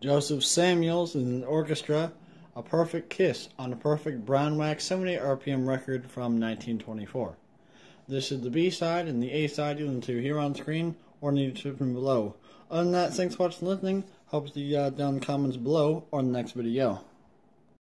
Joseph Samuels and the orchestra, A Perfect Kiss, on a perfect brown wax 78 RPM record from 1924. This is the B-side, and the A-side you'll need to hear on screen or need to subscribe below. Other than that, thanks for watching and listening. Hope to see you down in the comments below or in the next video.